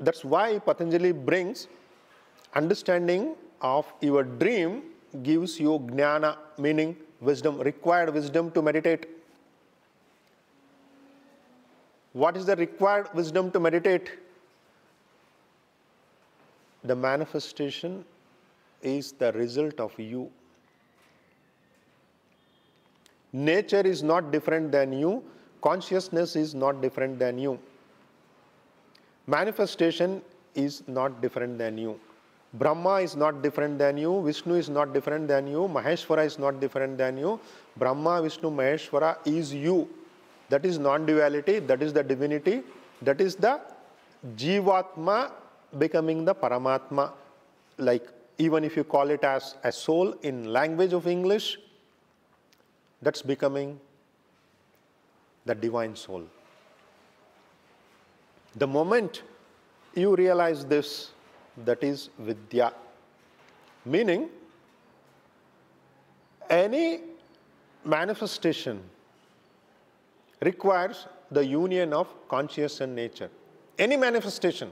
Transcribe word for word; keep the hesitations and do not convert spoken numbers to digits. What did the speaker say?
that's why Patanjali brings understanding of your dream gives you jnana, meaning wisdom, required wisdom to meditate. What is the required wisdom to meditate? The manifestation is the result of you. Nature is not different than you. Consciousness is not different than you. Manifestation is not different than you. Brahma is not different than you. Vishnu is not different than you. Maheshwara is not different than you. Brahma, Vishnu, Maheshwara is you. That is non-duality. That is the divinity. That is the Jivatma becoming the Paramatma. Like, even if you call it as a soul in language of English, that's becoming the divine soul. The moment you realize this, that is Vidya. Meaning, any manifestation requires the union of conscious and nature. Any manifestation.